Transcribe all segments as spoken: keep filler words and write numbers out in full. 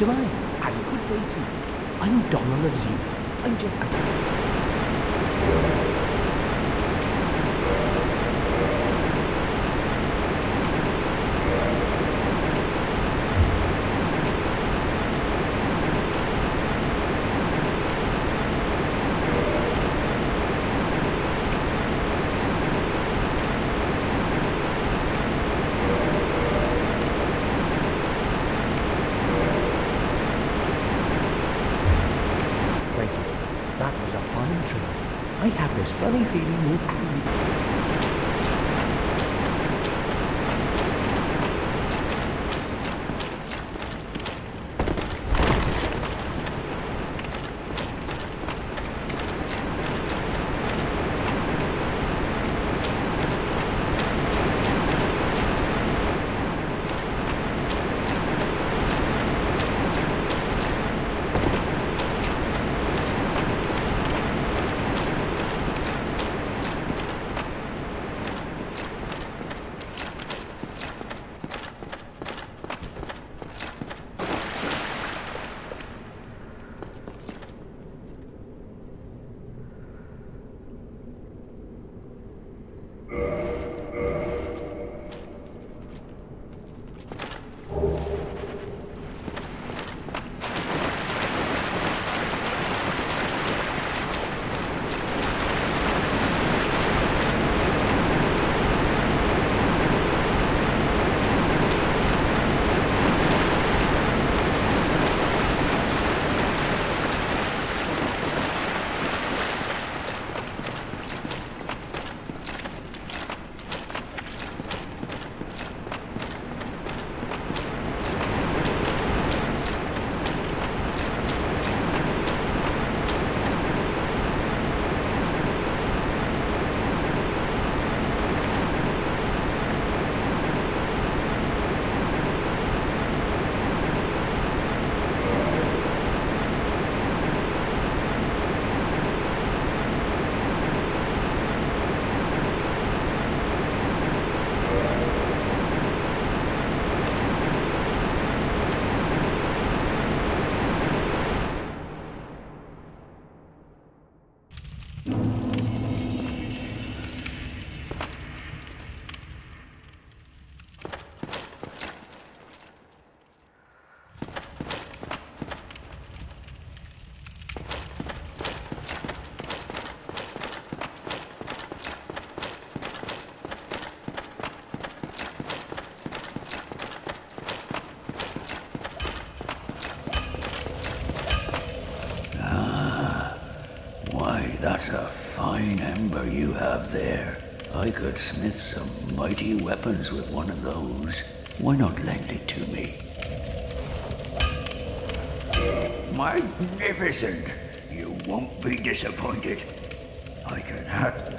shall I? And good day to you. I'm Donald of Zeno. I'm Jeff. That was a fine trip. I have this funny feeling we'll be... That's a fine ember you have there. I could smith some mighty weapons with one of those. Why not lend it to me? Magnificent! You won't be disappointed. I can have...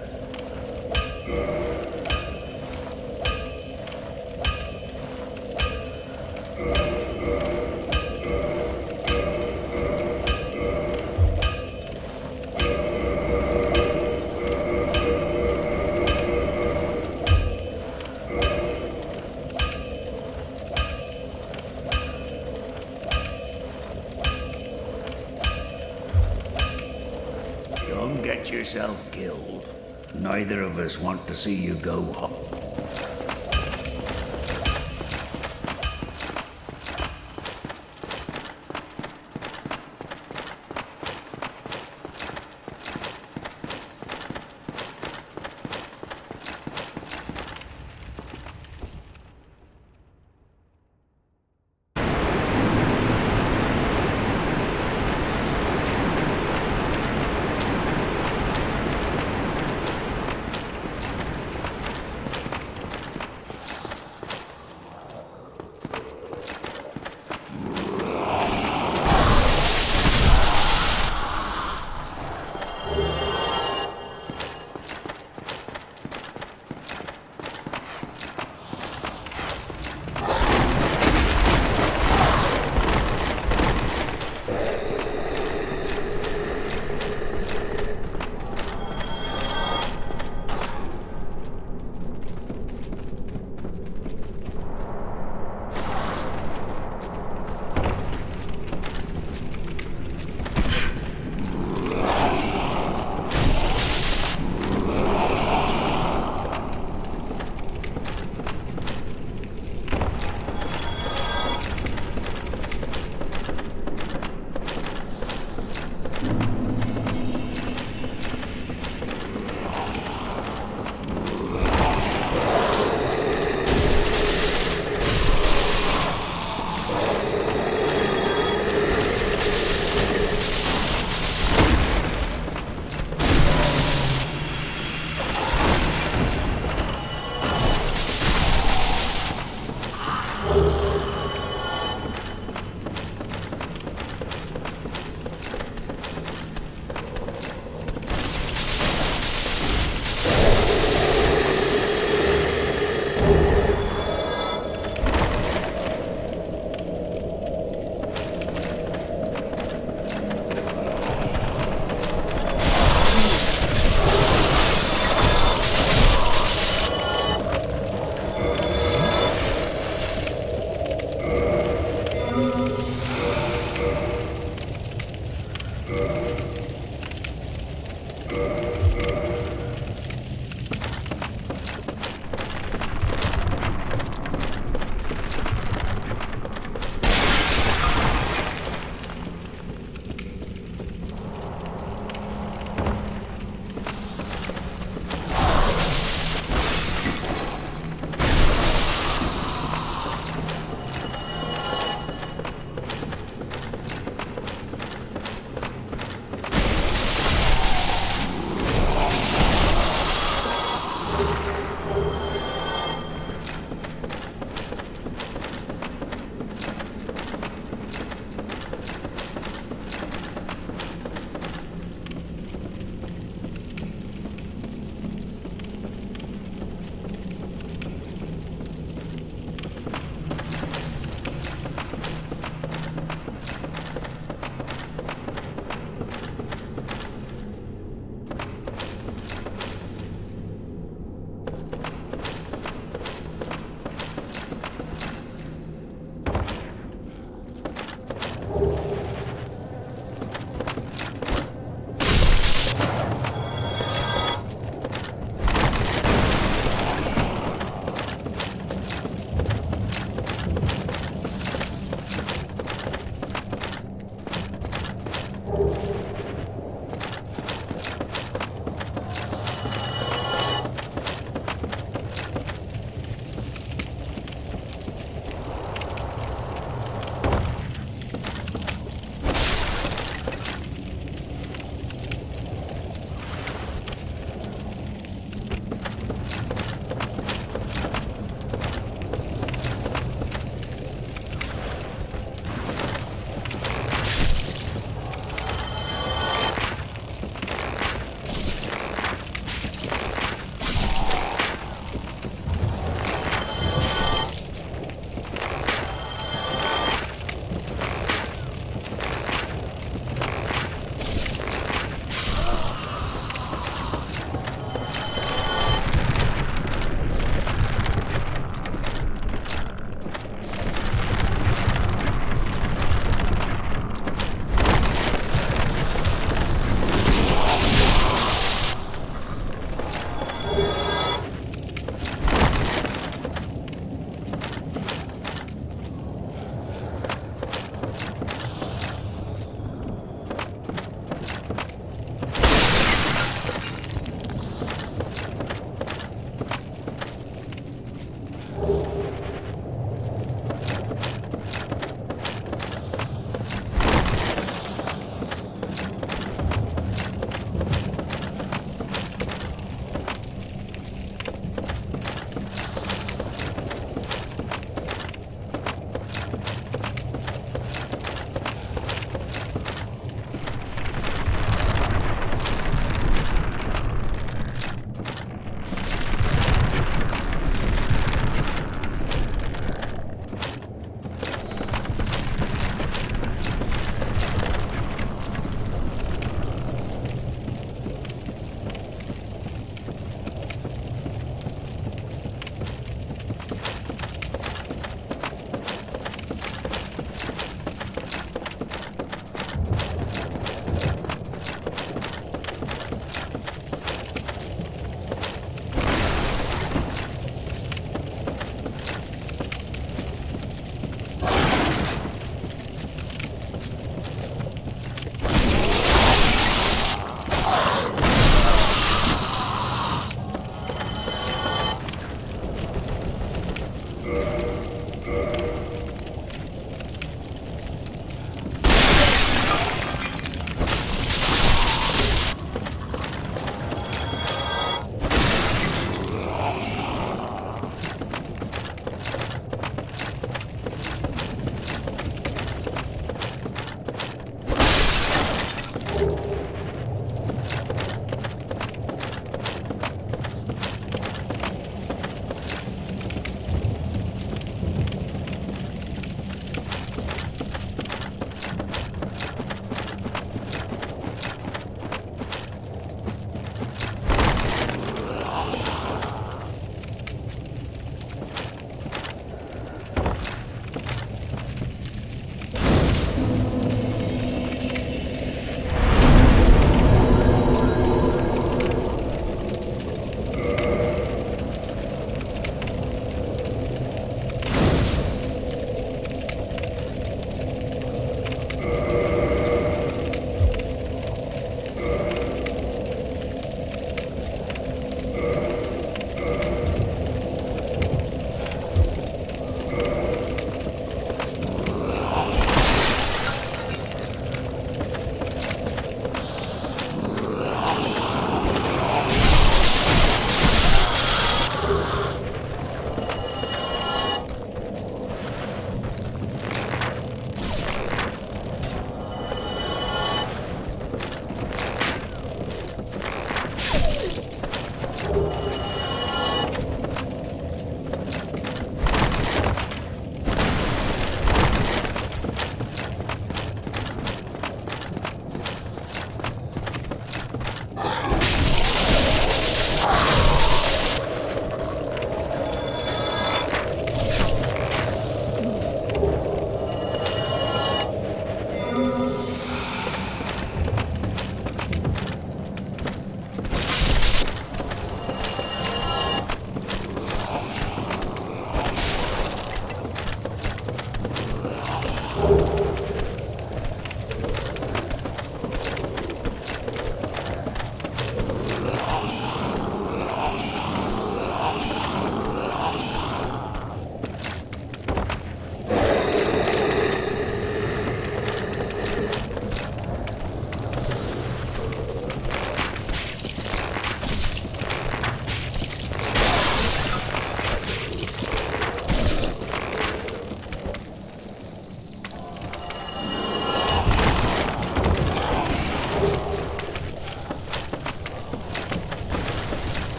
Don't get yourself killed. Neither of us want to see you go home.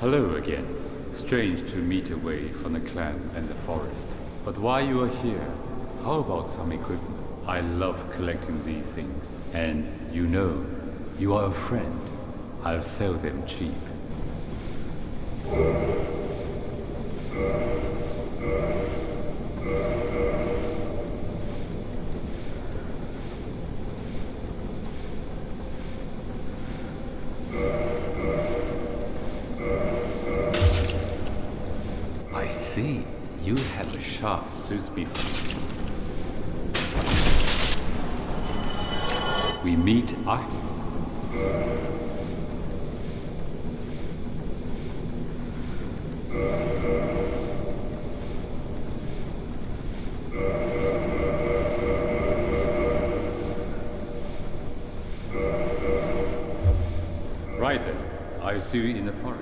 Hello again. Strange to meet away from the clan and the forest. But while you are here, how about some equipment? I love collecting these things. And you know, you are a friend. I'll sell them cheap. You have a sharp suits me for. We meet I right then, I see you in the forest.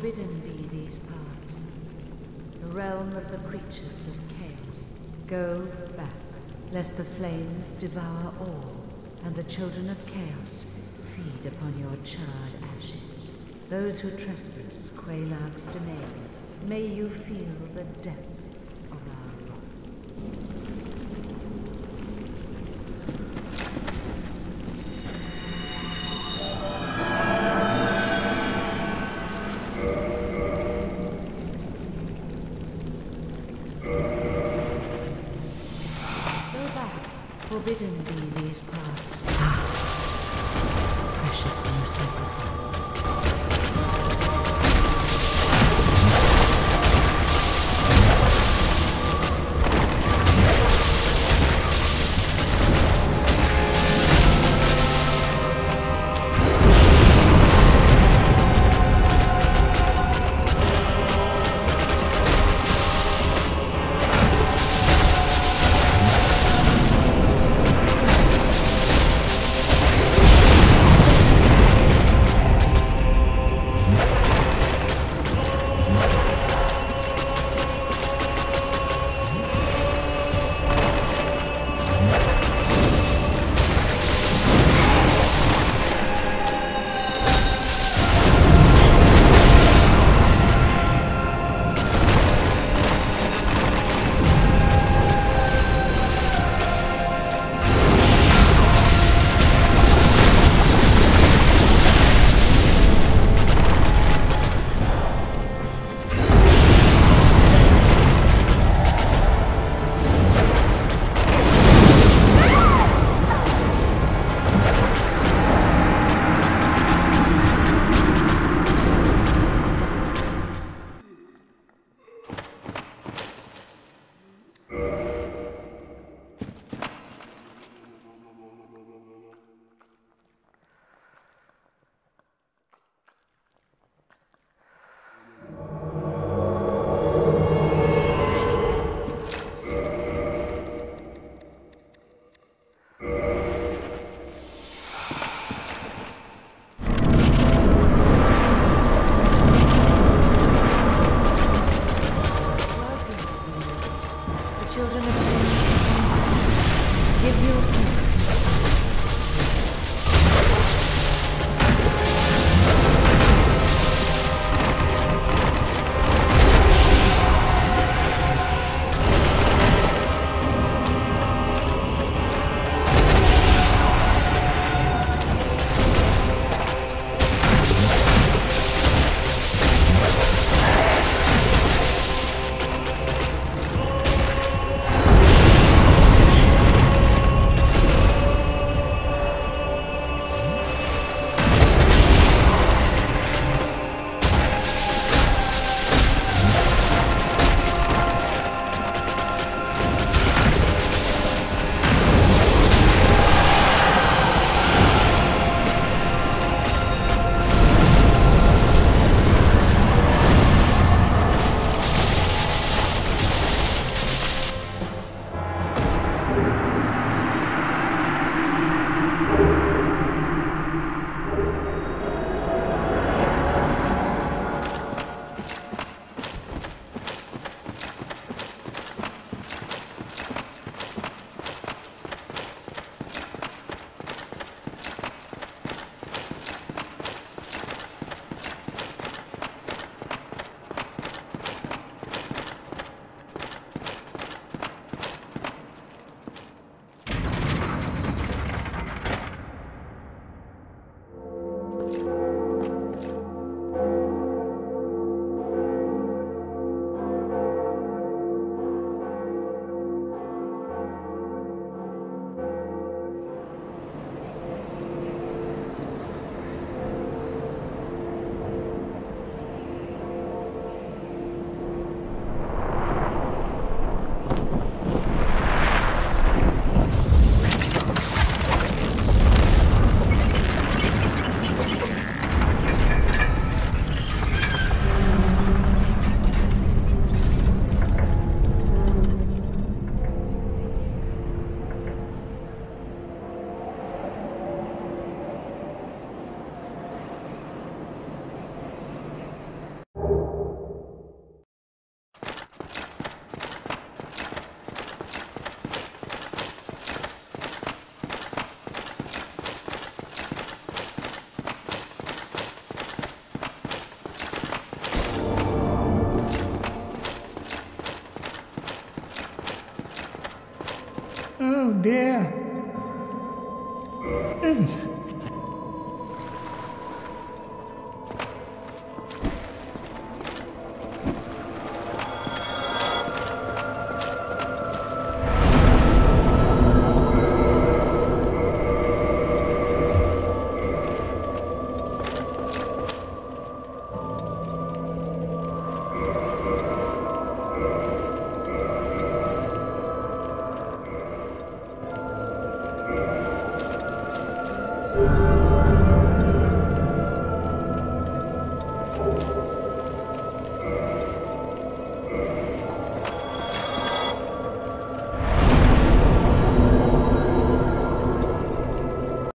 forbidden be these paths, the realm of the creatures of chaos. Go back, lest the flames devour all, and the children of chaos feed upon your charred ashes. Those who trespass Kralark's domain, may you feel the depth of our wrath. Forbidden be these parts. Ah, precious new sacrifice. Oh dear. Mm. Yeah.